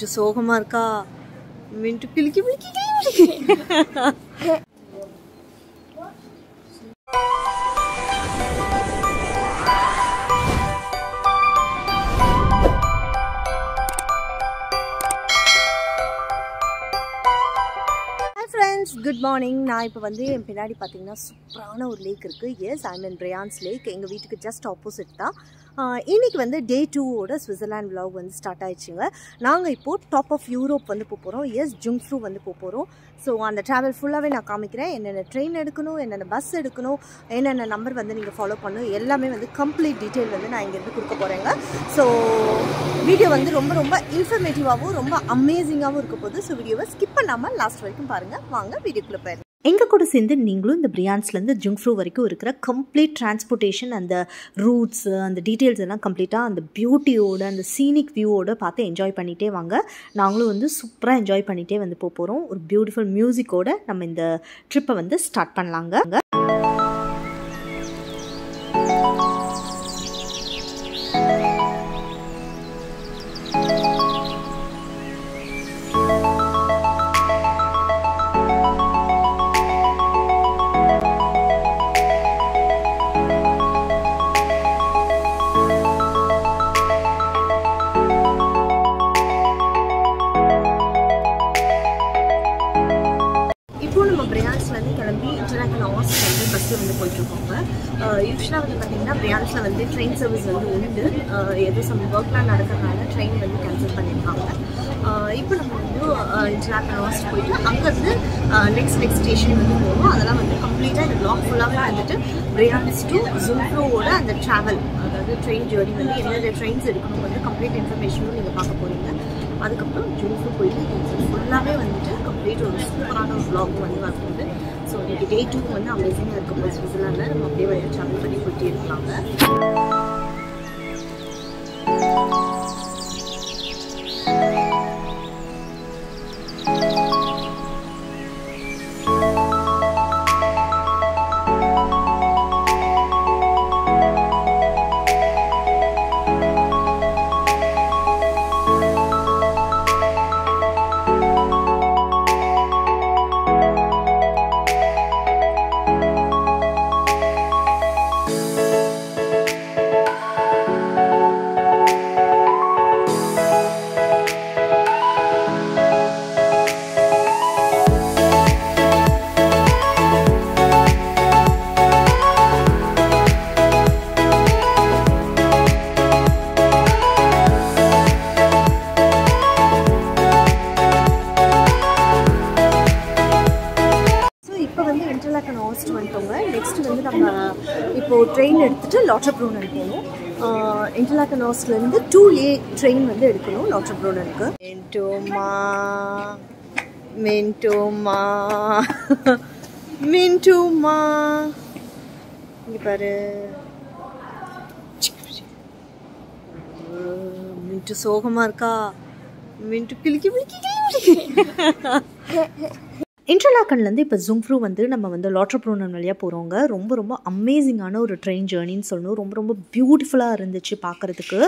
Mint சோகமா இருக்கா மின்ட்டு பில்கி பில்கி கிளி Good morning. நான் இப்ப வந்து என் பின்னாடி பாத்தீங்கன்னா சூப்பரான ஒரு லேக் இருக்கு. Yes, I'm in Brienz Lake. எங்க வீட்டுக்கு just opposite தான். இன்னைக்கு வந்து டே 2 ஓட ஸ்விட்சர்லாந்து vlog வந்து ஸ்டார்ட் ஆயிடுச்சுங்க. நாங்க இப்போ டாப் ஆஃப் யூரோப் வந்து போறோம். Yes, ஜுங்ஃப்ரூ வந்து போறோம். சோ அந்த travel ஃபுல்லாவே நான் காமிக்கிறேன். என்னென்ன ட்ரெயின் எடுக்கணும், என்னென்ன பஸ் எடுக்கணும், என்னென்ன நம்பர் வந்து நீங்க ஃபாலோ பண்ணணும், எல்லாமே வந்து கம்ப்ளீட் டீடைல் வந்து நான் இங்க இருந்து கொடுக்க போறேங்க. சோ வீடியோ வந்து ரொம்ப ரொம்ப இன்ஃபர்மேட்டிவாவும் ரொம்ப அமேசிங்காவும் இருக்க போகுது. சோ வீடியோவை ஸ்கிப் பண்ணாம லாஸ்ட் வரைக்கும் பாருங்க. வாங்க வீடியோக்குள்ள போயிடலாம். எங்க கூட சேர்ந்து நீங்களும் இந்த பிரியான்ஸ்லேருந்து ஜுங்ஃப்ரூ வரைக்கும் இருக்கிற கம்ப்ளீட் டிரான்ஸ்போர்ட்டேஷன் அந்த ரூட்ஸ் அந்த டீட்டெயில்ஸ் எல்லாம் கம்ப்ளீட்டாக அந்த பியூட்டியோட அந்த சீனிக் வியூவோட பார்த்து என்ஜாய் பண்ணிகிட்டே வாங்க. நாங்களும் வந்து சூப்பராக என்ஜாய் பண்ணிகிட்டே வந்து போகிறோம். ஒரு பியூட்டிஃபுல் மியூசிக்கோடு நம்ம இந்த ட்ரிப்பை வந்து ஸ்டார்ட் பண்ணலாங்க. யூஸ்வலாக வந்து பார்த்திங்கன்னா பிரியான்ஸில் வந்து ட்ரெயின் சர்வீஸ் வந்து உண்டு. ஏதோ சம் ஒர்க்லாம் நடக்கிறதுனால ட்ரெயின் வந்து கேன்சல் பண்ணியிருக்காங்க. இப்போ நம்ம வந்து இன்டர்லாக்கன் ஹாஸ்ட் போயிட்டு அங்கேருந்து நெக்ஸ்ட் ஸ்டேஷன் வந்து போவோம். அதெல்லாம் வந்து கம்ப்ளீட்டாக இந்த லாக் ஃபுல்லாகவே வந்துட்டு பிரியான்ஸ் டு ஜுங்ஃப்ரூவோட அந்த ட்ராவல், அதாவது ட்ரெயின் ஜேர்னி வந்து என்னென்ன ட்ரெயின்ஸ் எடுக்கணும் வந்து கம்ப்ளீட் இன்ஃபர்மேஷனும் நீங்கள் பார்க்க போகிறீங்க. அதுக்கப்புறம் ஜுங்ஃப்ரூ போயிட்டு ஃபுல்லாகவே வந்துட்டு கம்ப்ளீட் ஒரு சூப்பரான ஒரு வ்ளாக் வந்து வரப்போகுது. ஸோ இன்றைக்கி டே 2 வந்து அமேசிங்காக இருக்கும்போது ஸ்விட்சர்லாண்டில் நம்ம அப்படியே வந்து ட்ராவல் பண்ணி போயிட்டே இருக்கலாங்க. ட்ரெயின் எடுத்துகிட்டு லாட்டர்ப்ரூனன் போகணும். இன்டர்லாக்கன் ஹாஸ்ட்லேருந்து 2A ட்ரெயின் வந்து எடுக்கணும் லாட்டர்ப்ரூனனுக்கு. மின்டோமா மின்டோமா மின்டோமா இங்கே பாரு மின்ட்டு சோகமாக இருக்கா மின்ட்டு கிளிக்கி பிளிக்கி. இன்டர்லாக்கன்லேருந்து இப்போ ஜுங்ஃப்ரூ வந்து நம்ம வந்து லாட்டர்ப்ரூனன் வழியாக போகிறவங்க ரொம்ப ரொம்ப அமேசிங்கான ஒரு ட்ரெயின் ஜேர்னின்னு சொல்லணும். ரொம்ப ரொம்ப பியூட்டிஃபுல்லாக இருந்துச்சு பார்க்குறதுக்கு.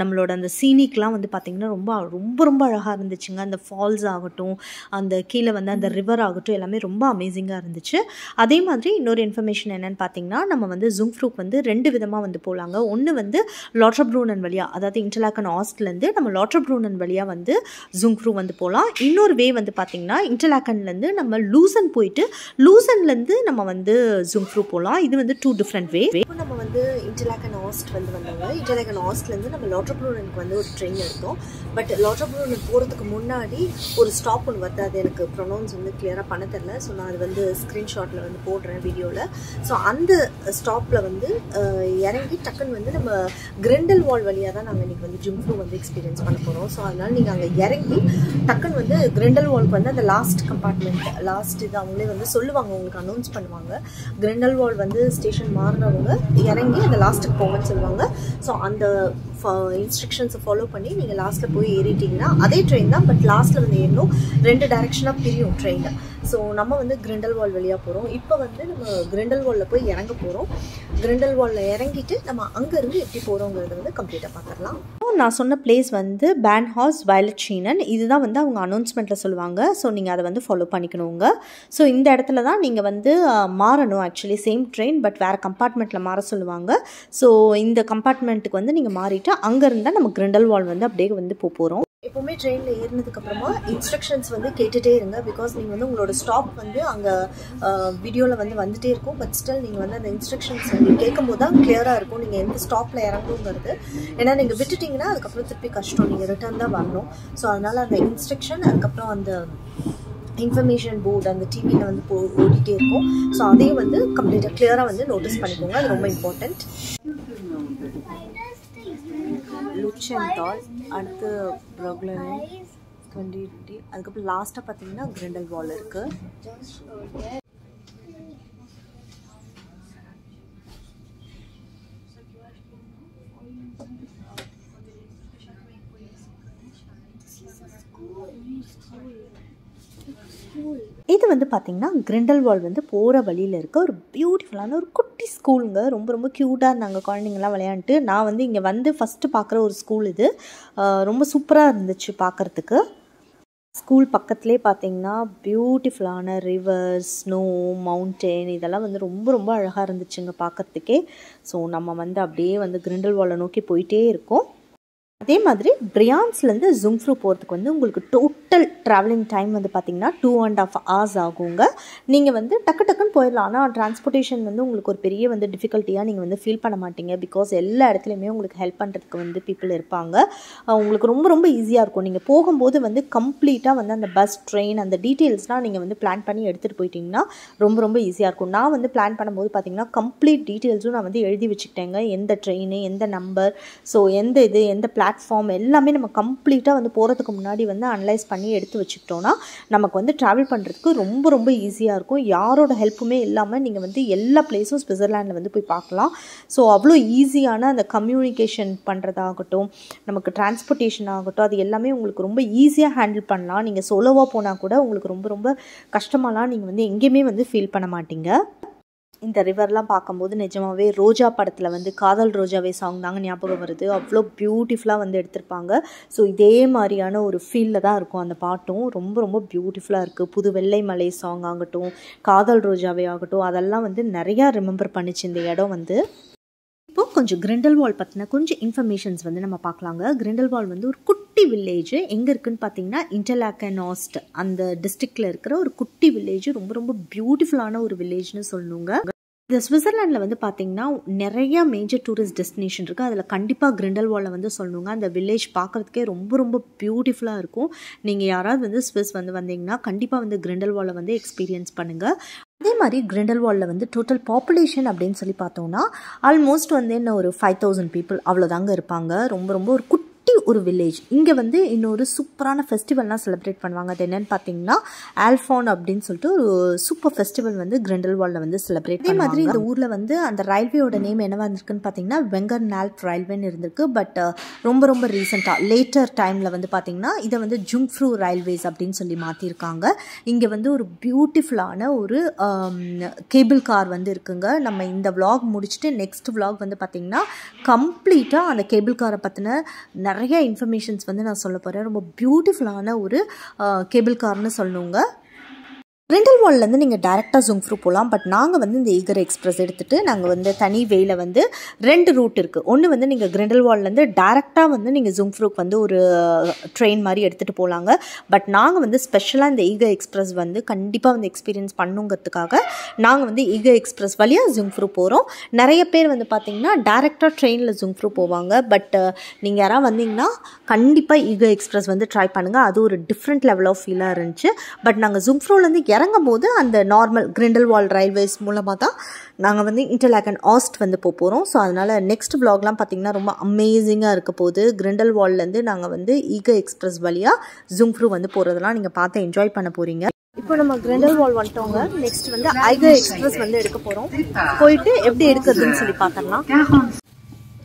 நம்மளோட அந்த சீனிக்லாம் வந்து பார்த்திங்கன்னா ரொம்ப ரொம்ப ரொம்ப அழகாக இருந்துச்சுங்க. அந்த ஃபால்ஸ் ஆகட்டும், அந்த கீழே வந்து அந்த ரிவர் ஆகட்டும், எல்லாமே ரொம்ப அமேசிங்காக இருந்துச்சு. அதே மாதிரி இன்னொரு இன்ஃபர்மேஷன் என்னென்னு பார்த்திங்கன்னா நம்ம வந்து ஜுங்ஃப்ரூக்கு வந்து 2 விதமாக வந்து போகலாங்க. ஒன்று வந்து லாட்டர்ப்ரூனன் வழியாக, அதாவது இன்டர்லாக்கன் ஹாஸ்ட்லேருந்து நம்ம லாட்டர்ப்ரூனன் வழியாக வந்து ஜுங்ஃப்ரூ வந்து போகலாம். இன்னொரு வே வந்து பார்த்திங்கன்னா இன்டர்லாக்கன்லேருந்து நம்ம லூசன் போயிட்டு லூசன்லேருந்து நம்ம வந்து ஜுங்ஃப்ரூ போகலாம். இது வந்து 2 டிஃப்ரெண்ட் வே. இப்போ நம்ம வந்து இன்டர்லாக்கன் ஹாஸ்ட் வந்து வந்தாங்க. இன்டர்லாக்கன் ஹாஸ்ட்லேருந்து நம்ம லாட்டர்ப்ரூனனுக்கு வந்து ஒரு ட்ரெயின் எடுத்தோம். பட் லாட்டர்ப்ரூனன் போகிறதுக்கு முன்னாடி ஒரு ஸ்டாப் ஒன்று வருது. அது எனக்கு ப்ரொனவுன்ஸ் வந்து கிளியராக பண்ண தெரில. ஸோ நான் அது வந்து ஸ்க்ரீன்ஷாட்டில் வந்து போடுறேன் வீடியோவில். ஸோ அந்த ஸ்டாப்பில் வந்து இறங்கி டக்குன்னு வந்து நம்ம கிரிண்டல்வால்ட் வழியாக தான் நாங்கள் இன்றைக்கி வந்து ஜுங்ஃப்ரூ வந்து எக்ஸ்பீரியன்ஸ் பண்ண போகிறோம். ஸோ அதனால் நீங்கள் அங்கே இறங்கி டக்குன்னு வந்து கிரிண்டல்வால்ட் வந்து அந்த லாஸ்ட் கம்பார்ட்மெண்ட் லாஸ்ட் இது அவங்களே வந்து சொல்லுவாங்க, உங்களுக்கு அனௌன்ஸ் பண்ணுவாங்க. கிரிண்டல்வால்ட் வந்து ஸ்டேஷன் மாறினவங்க இறங்கி அந்த லாஸ்ட்டுக்கு போங்கன்னு சொல்லுவாங்க. ஸோ அந்த இன்ஸ்ட்ரக்ஷன்ஸை ஃபாலோ பண்ணி நீங்கள் லாஸ்ட்டில் போய் ஏறிட்டிங்கன்னா அதே ட்ரெயின் தான், பட் லாஸ்ட்டில் வந்து ஏறணும். 2 டைரெக்ஷனாக பிரியும் ட்ரெயினில். ஸோ நம்ம வந்து கிரிண்டல்வால்ட் வழியாக போகிறோம். இப்போ வந்து நம்ம கிரிண்டல்வால்டில் போய் இறங்க போகிறோம். கிரிண்டல்வால்டில் இறங்கிட்டு நம்ம அங்கேருந்து எப்படி போகிறோங்கிறது வந்து கம்ப்ளீட்டாக பார்த்துடலாம். நான் சொன்ன பிளேஸ் வந்து பேன் ஹாஸ் வயலட் ஷீனன், இதுதான் வந்து அவங்க அனௌன்ஸ்மெண்ட்டில் சொல்லுவாங்க. ஸோ நீங்கள் அதை வந்து ஃபாலோ பண்ணிக்கணுங்க. ஸோ இந்த இடத்துல தான் நீங்கள் வந்து மாறணும். ஆக்சுவலி சேம் ட்ரெயின் பட் வேறு கம்பார்ட்மெண்ட்டில் மாற சொல்லுவாங்க. ஸோ இந்த கம்பார்ட்மெண்ட்டுக்கு வந்து நீங்கள் மாறிட்டு அங்கே இருந்தால் நம்ம கிரிண்டல்வால்ட் வந்து அப்படியே வந்து போகிறோம். எப்போவுமே ட்ரெயினில் ஏறினதுக்கப்புறமா இன்ஸ்ட்ரக்ஷன்ஸ் வந்து கேட்டுகிட்டே இருங்க. பிகாஸ் நீங்கள் வந்து உங்களோட ஸ்டாப் வந்து அங்கே வீடியோவில் வந்து வந்துகிட்டே இருக்கும். பட் ஸ்டில் நீங்கள் வந்து அந்த இன்ஸ்ட்ரக்ஷன்ஸ் வந்து கேட்கும்போது தான் கிளியராக இருக்கும் நீங்கள் எந்த ஸ்டாப்பில் இறங்குங்கிறது. ஏன்னா நீங்கள் விட்டுட்டிங்கன்னா அதுக்கப்புறம் திருப்பி கஷ்டம், நீங்கள் ரிட்டர்ன் தான் வரணும். ஸோ அதனால் அந்த இன்ஸ்ட்ரக்ஷன், அதுக்கப்புறம் அந்த இன்ஃபர்மேஷன் போர்டு அந்த டிவியில் வந்து ஓடிட்டே இருக்கும். ஸோ அதையும் வந்து கம்ப்ளீட்டாக கிளியராக வந்து நோட்டீஸ் பண்ணிக்கோங்க. அது ரொம்ப இம்பார்ட்டண்ட். அடுத்து கண்டினியூட்டி, அதுக்கப்புறம் லாஸ்ட்டாக பார்த்தீங்கன்னா கிரிண்டல்வால்ட் இருக்குது. இது வந்து பார்த்தீங்கன்னா கிரிண்டல்வால்ட் வந்து போகிற வழியில் இருக்க ஒரு பியூட்டிஃபுல்லான ஒரு குட்டி ஸ்கூலுங்க. ரொம்ப ரொம்ப க்யூட்டாக இருந்தாங்க குழந்தைங்களாம் விளையாண்டுட்டு. நான் வந்து இங்கே வந்து ஃபஸ்ட்டு பார்க்குற ஒரு ஸ்கூல் இது. ரொம்ப சூப்பராக இருந்துச்சு பார்க்குறதுக்கு. ஸ்கூல் பக்கத்துலேயே பார்த்தீங்கன்னா பியூட்டிஃபுல்லான ரிவர், ஸ்னோ, மவுண்டெயின், இதெல்லாம் வந்து ரொம்ப ரொம்ப அழகாக இருந்துச்சுங்க பார்க்குறதுக்கே. ஸோ நம்ம வந்து அப்படியே வந்து கிரிண்டல்வால்ட்டை நோக்கி போயிட்டே இருக்கோம். அதே மாதிரி பிரியான்ஸ்லேருந்து ஜுங்ஃப்ரூ போகிறதுக்கு வந்து உங்களுக்கு டோட்டல் ட்ராவலிங் டைம் வந்து பார்த்திங்கன்னா 2.5 hours ஆகுங்க. நீங்கள் வந்து டக்கு டக்குன்னு போயிடலாம். ஆனால் டிரான்ஸ்போர்ட்டேஷன் வந்து உங்களுக்கு ஒரு பெரிய வந்து டிஃபிகல்ட்டியாக நீங்கள் வந்து ஃபீல் பண்ண மாட்டீங்க. பிகாஸ் எல்லா இடத்துலையுமே உங்களுக்கு ஹெல்ப் பண்ணுறதுக்கு வந்து பீப்புள் இருப்பாங்க. உங்களுக்கு ரொம்ப ரொம்ப ஈஸியாக இருக்கும். நீங்கள் போகும்போது வந்து கம்ப்ளீட்டாக வந்து அந்த பஸ், ட்ரெயின், அந்த டீட்டெயில்ஸ்லாம் நீங்கள் வந்து பிளான் பண்ணி எடுத்துகிட்டு போயிட்டிங்கன்னா ரொம்ப ரொம்ப ஈஸியாக இருக்கும். நான் வந்து பிளான் பண்ணும்போது பார்த்திங்கன்னா கம்ப்ளீட் டீட்டெயில்ஸும் நான் வந்து எழுதி வச்சுக்கிட்டேங்க. எந்த ட்ரெயின், எந்த நம்பர், ஸோ எந்த இது, எந்த பிளாட்ஃபார்ம் எல்லாமே நம்ம கம்ப்ளீட்டாக வந்து போகிறதுக்கு முன்னாடி வந்து அனலைஸ் பண்ணி எடுத்து வச்சுக்கிட்டோன்னா நமக்கு வந்து ட்ராவல் பண்ணுறதுக்கு ரொம்ப ரொம்ப ஈஸியாக இருக்கும். யாரோட ஹெல்ப்புமே இல்லாமல் நீங்கள் வந்து எல்லா பிளேஸும் ஸ்விட்சர்லாண்டில் வந்து போய் பார்க்கலாம். ஸோ அவ்வளோ ஈஸியான அந்த கம்யூனிகேஷன் பண்ணுறதாகட்டும், நமக்கு டிரான்ஸ்போர்ட்டேஷன் ஆகட்டும், அது எல்லாமே உங்களுக்கு ரொம்ப ஈஸியாக ஹேண்டில் பண்ணலாம். நீங்கள் சோலோவாக போனால் கூட உங்களுக்கு ரொம்ப ரொம்ப கஷ்டமாலாம் நீங்கள் வந்து எங்கேயுமே வந்து ஃபீல் பண்ண மாட்டீங்க. இந்த ரிவர்லாம் பார்க்கும்போது நிஜமாகவே ரோஜா படத்தில் வந்து காதல் ரோஜாவே சாங் தாங்க ஞாபகம் வருது. அவ்வளோ பியூட்டிஃபுல்லாக வந்து எடுத்திருப்பாங்க. ஸோ இதே மாதிரியான ஒரு ஃபீலில் தான் இருக்கும் அந்த பாட்டும். ரொம்ப ரொம்ப பியூட்டிஃபுல்லாக இருக்குது. புது வெள்ளை மலை சாங் ஆகட்டும், காதல் ரோஜாவே ஆகட்டும், அதெல்லாம் வந்து நிறையா ரிமெம்பர் பண்ணிச்சு இந்த இடம் வந்து. இப்போது கொஞ்சம் கிரிண்டல்வால்ட் பற்றின கொஞ்சம் இன்ஃபர்மேஷன்ஸ் வந்து நம்ம பார்க்கலாங்க. கிரிண்டல்வால்ட் வந்து ஒரு குட்டி வில்லேஜ். எங்கே இருக்குதுன்னு பார்த்தீங்கன்னா இன்டர்லாக்கன் அந்த டிஸ்ட்ரிக்டில் இருக்கிற ஒரு குட்டி வில்லேஜ். ரொம்ப ரொம்ப பியூட்டிஃபுல்லான ஒரு வில்லேஜ்னு சொல்லணுங்க. இந்த ஸ்விட்சர்லாண்டில் வந்து பார்த்திங்கன்னா நிறையா மேஜர் டூரிஸ்ட் டெஸ்டினேஷன் இருக்குது. அதில் கண்டிப்பாக கிரிண்டல்வால்ட் வந்து சொல்லணுங்க. அந்த வில்லேஜ் பார்க்குறதுக்கே ரொம்ப ரொம்ப பியூட்டிஃபுல்லாக இருக்கும். நீங்கள் யாராவது வந்து ஸ்விஸ் வந்து வந்தீங்கன்னா கண்டிப்பாக வந்து கிரிண்டல்வால்ட் வந்து எக்ஸ்பீரியன்ஸ் பண்ணுங்கள். அதே மாதிரி கிரிண்டல்வால்டில் வந்து டோட்டல் பாப்புலேஷன் அப்படின்னு சொல்லி பார்த்தோம்னா ஆல்மோஸ்ட் வந்து என்ன ஒரு 5000 பீப்புள் அவ்வளோதாங்க இருப்பாங்க. ரொம்ப ரொம்ப ஒரு குட்டி ஒரு வில்லேஜ். இங்கே வந்து இன்னொரு சூப்பரான ஃபெஸ்டிவல்லாம் செலிப்ரேட் பண்ணுவாங்க. அது என்னென்னு பார்த்தீங்கன்னா ஆல்ஃபான் அப்படின்னு சொல்லிட்டு ஒரு சூப்பர் ஃபெஸ்டிவல் வந்து கிரிண்டல்வால்டில் வந்து செலிப்ரேட். அதே மாதிரி இந்த ஊரில் வந்து அந்த ரயில்வேயோட நேம் என்னவா இருந்திருக்குன்னு பார்த்தீங்கன்னா வெங்கர் நால்ப் ரயில்வேன்னு இருந்திருக்கு. பட் ரொம்ப ரொம்ப ரீசெண்டாக லேட்டர் டைமில் வந்து பார்த்தீங்கன்னா இதை வந்து ஜுங்ஃப்ரூ ரயில்வேஸ் அப்படின்னு சொல்லி மாற்றிருக்காங்க. இங்கே வந்து ஒரு பியூட்டிஃபுல்லான ஒரு கேபிள் கார் வந்து இருக்குங்க. நம்ம இந்த விளாக் முடிச்சுட்டு நெக்ஸ்ட் விளாக் வந்து பார்த்தீங்கன்னா கம்ப்ளீட்டாக அந்த கேபிள் காரை பற்றின நிறைய இன்ஃபர்மேஷன்ஸ் வந்து நான் சொல்ல போகிறேன். ரொம்ப பியூட்டிஃபுல்லான ஒரு கேபிள் கார்னு சொல்லணுங்க. கிரிண்டல்வால்ட்லேருந்து நீங்கள் டேரெக்டாக ஜுங்ஃப்ரூ போகலாம். பட் நாங்கள் வந்து இந்த ஈகர் எக்ஸ்பிரஸ் எடுத்துகிட்டு நாங்கள் வந்து தனி வேயில் வந்து 2 ரூட் இருக்குது. ஒன்று வந்து நீங்கள் கிரிண்டல்வால்ட்லேருந்து டேரெக்டாக வந்து நீங்கள் ஜுங்ஃப்ரூக்கு வந்து ஒரு ட்ரெயின் மாதிரி எடுத்துகிட்டு போகலாங்க. பட் நாங்கள் வந்து ஸ்பெஷலாக இந்த ஈகர் எக்ஸ்பிரஸ் வந்து கண்டிப்பாக வந்து எக்ஸ்பீரியன்ஸ் பண்ணுங்கிறதுக்காக நாங்கள் வந்து ஈகர் எக்ஸ்பிரஸ் வழியாக ஜுங்ஃப்ரூ போகிறோம். நிறைய பேர் வந்து பார்த்திங்கன்னா டேரெக்டாக ட்ரெயினில் ஜுங்ஃப்ரூ போவாங்க. பட் நீங்கள் யாராவது வந்தீங்கன்னா கண்டிப்பாக ஈகர் எக்ஸ்பிரஸ் வந்து ட்ரை பண்ணுங்கள். அது ஒரு டிஃப்ரெண்ட் லெவல் ஆஃப் ஃபீலாக இருந்துச்சு. பட் நாங்கள் ஜுங்ஃப்ரூலேருந்து இறங்கும்போது அந்த நார்மல் கிரிண்டல்வால்ட் ரயில்வேஸ் மூலமாக தான் நாங்கள் வந்து இன்டர்லாக்கன் வந்து போகிறோம். ஸோ அதனால் நெக்ஸ்ட் வ்ளாக்லாம் பார்த்திங்கன்னா ரொம்ப அமேசிங்காக இருக்க போது. கிரிண்டல்வால்ட்லேருந்து நாங்கள் வந்து ஈகர் எக்ஸ்பிரஸ் வழியாக ஜுங்ஃப்ரூ வந்து போகிறதெல்லாம் நீங்கள் பார்த்து என்ஜாய் பண்ண போகிறீங்க. இப்போ நம்ம கிரிண்டல்வால்ட் வந்துட்டோங்க. நெக்ஸ்ட் வந்து ஐகர் எக்ஸ்பிரஸ் வந்து எடுக்க போகிறோம். போயிட்டு எப்படி எடுக்கிறதுன்னு சொல்லி பார்த்துடலாம்.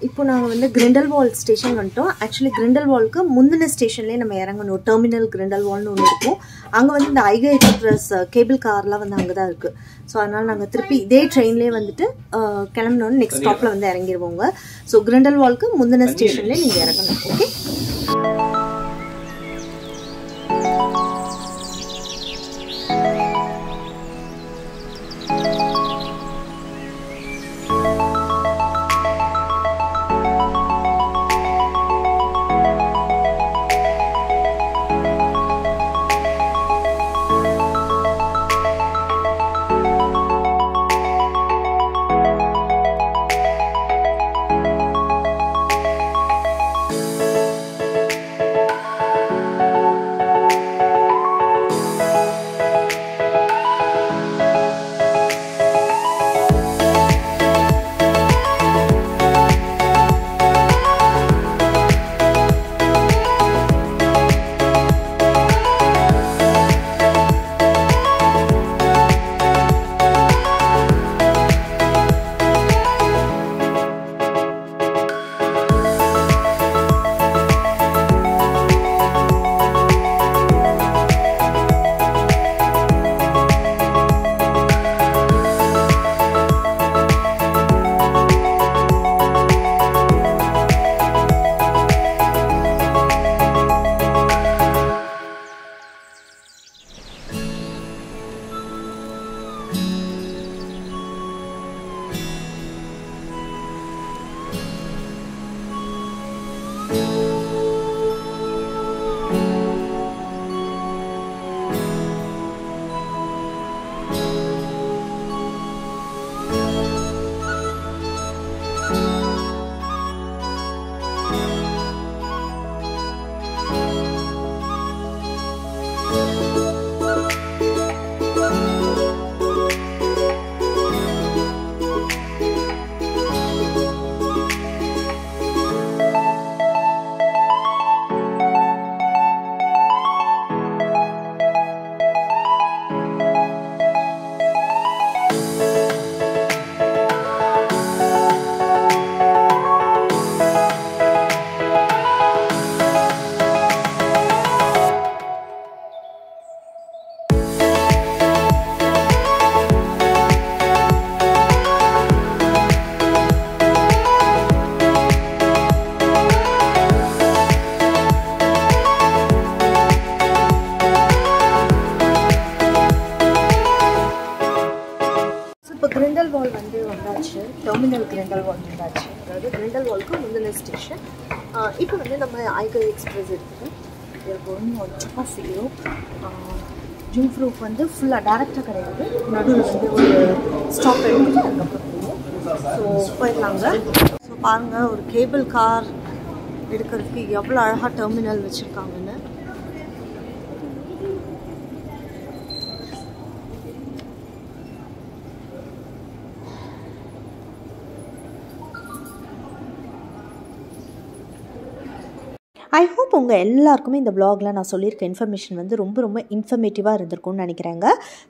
இப்போ நாங்க வந்து கிரிண்டல்வால்ட் ஸ்டேஷன் வந்துட்டோம். एक्चुअली கிரிண்டல்வால்ட்க்கு முன்ன ஸ்டேஷன்லயே நம்ம இறங்கணும். டெர்மினல் கிரிண்டல்வால்ட்னு ஒன்னு இருக்கும். அங்க வந்து இந்த ஐகர் எக்ஸ்பிரஸ் கேபிள் கார்லாம் வந்து அங்க தான் இருக்கு. சோ அதனால நாங்க திருப்பி இதே ட்ரெயின்லயே வந்துட்டு கிளம்பணும். நெக்ஸ்ட் ஸ்டாப்ல வந்து இறங்கிடுவோங்க. சோ கிரிண்டல்வால்ட்க்கு முன்ன ஸ்டேஷன்லயே நீங்க இறங்கணும். ஓகே, டெர்மினல் கிரிண்டல்வால்ட் வந்தாச்சு. அதாவது கிரிண்டல்வால்ட்க்கு முந்தின ஸ்டேஷன். இப்போ வந்து நம்ம ஐகர் எக்ஸ்பிரஸ் எடுத்துகிட்டு எனக்கு 1.0 ஜூன்ஃப்ரூக் வந்து ஃபுல்லாக டேரெக்டாக கிடையாது. நடுவில் வந்து ஒரு ஸ்டாப் எடுத்துகிட்டு அதுக்கப்புறம் போவோம். ஸோ போயிடலாங்க. ஸோ பாருங்கள், ஒரு கேபிள் கார் எடுக்கிறதுக்கு எவ்வளோ அழகாக டெர்மினல் வச்சுருக்காங்கன்னு. ஐ ஹோப் உங்கள் எல்லாருக்குமே இந்த வ்ளாகில் நான் சொல்லியிருக்க இன்ஃபர்மேஷன் வந்து ரொம்ப ரொம்ப இன்ஃபர்மேட்டிவாக இருந்திருக்கும்னு நினைக்கிறேங்க.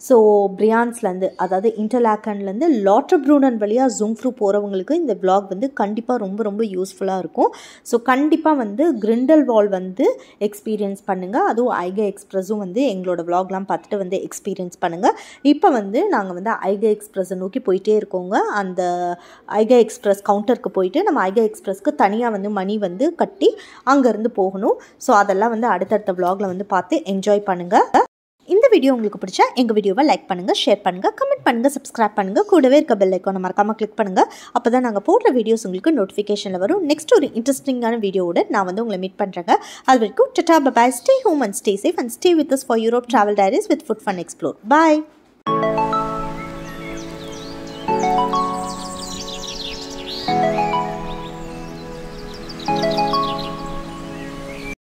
ஸோ பிரியான்ஸ்லேருந்து, அதாவது இன்டர்லாக்கன்லேருந்து லாட்டர்ப்ரூனன் வழியாக ஜுங்ஃப்ரூ போகிறவங்களுக்கு இந்த வ்ளாக் வந்து கண்டிப்பாக ரொம்ப ரொம்ப யூஸ்ஃபுல்லாக இருக்கும். ஸோ கண்டிப்பாக வந்து கிரிண்டல்வால்ட் வந்து எக்ஸ்பீரியன்ஸ் பண்ணுங்கள். அதுவும் ஐகர் எக்ஸ்பிரஸும் வந்து எங்களோட வ்ளாக்லாம் பார்த்துட்டு வந்து எக்ஸ்பீரியன்ஸ் பண்ணுங்கள். இப்போ வந்து நாங்கள் வந்து ஐகர் எக்ஸ்பிரஸை நோக்கி போயிட்டே இருக்கோங்க. அந்த ஐகர் எக்ஸ்பிரஸ் கவுண்டருக்கு போயிட்டு நம்ம ஐகர் எக்ஸ்பிரஸ்க்கு தனியாக வந்து மணி வந்து கட்டி அங்கேருந்து போகணும். ஸோ அதெல்லாம் வந்து அடுத்தடுத்த வ்ளாகில் வந்து பார்த்து என்ஜாய் பண்ணுங்கள். இந்த வீடியோ உங்களுக்கு பிடிச்சா எங்கள் வீடியோவை லைக் பண்ணுங்கள், ஷேர் பண்ணுங்கள், கமெண்ட் பண்ணுங்கள், சப்ஸ்கிரைப் பண்ணுங்கள். கூடவே இருக்க பெல் ஐக்கானை மறக்காமல் கிளிக் பண்ணுங்கள். அப்போ தான் நாங்கள் போடுற வீடியோஸ் உங்களுக்கு நோட்டிஃபிகேஷனில் வரும். நெக்ஸ்ட் ஒரு இன்ட்ரெஸ்டிங்கான வீடியோவோட நான் வந்து உங்களை மீட் பண்ணுறேங்க. அது வரைக்கும் tata, bye, stay home and stay safe and stay with us for Europe travel diaries with food fun explore. Bye.